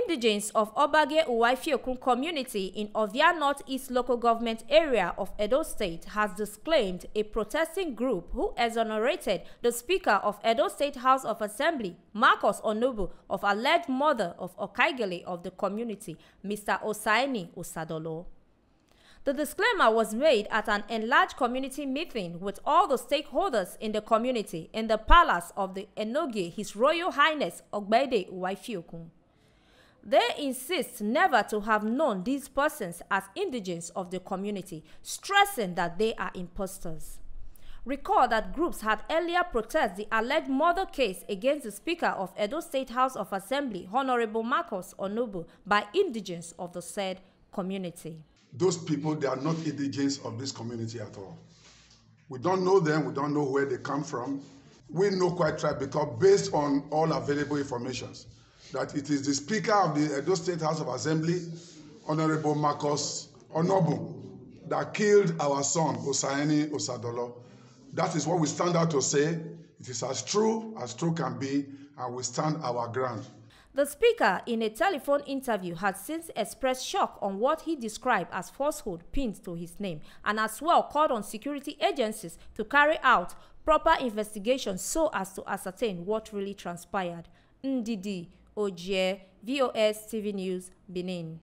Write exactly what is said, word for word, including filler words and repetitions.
Indigents of Obage Uwaifiokun community in Ovia North East local government area of Edo State has disclaimed a protesting group who exonerated the Speaker of Edo State House of Assembly, Marcus Onobu, of alleged murder of Okaigele of the community, Mister Osayeni Usadolo. The disclaimer was made at an enlarged community meeting with all the stakeholders in the community in the palace of the Enogie, His Royal Highness Obage Uwaifiokun. They insist never to have known these persons as indigents of the community, stressing that they are imposters. Recall that groups had earlier protested the alleged murder case against the Speaker of Edo State House of Assembly, Honorable Marcus Onobu, by indigents of the said community. Those people, they are not indigents of this community at all. We don't know them, we don't know where they come from. We know quite right because based on all available informations, that it is the Speaker of the Edo State House of Assembly, Honorable Marcus Onobu, that killed our son, Osayeni Usadolo. That is what we stand out to say. It is as true as true can be, and we stand our ground. The Speaker, in a telephone interview, has since expressed shock on what he described as falsehood pinned to his name, and as well called on security agencies to carry out proper investigations so as to ascertain what really transpired. Ndidi Ojie, V O S T V News, Benin.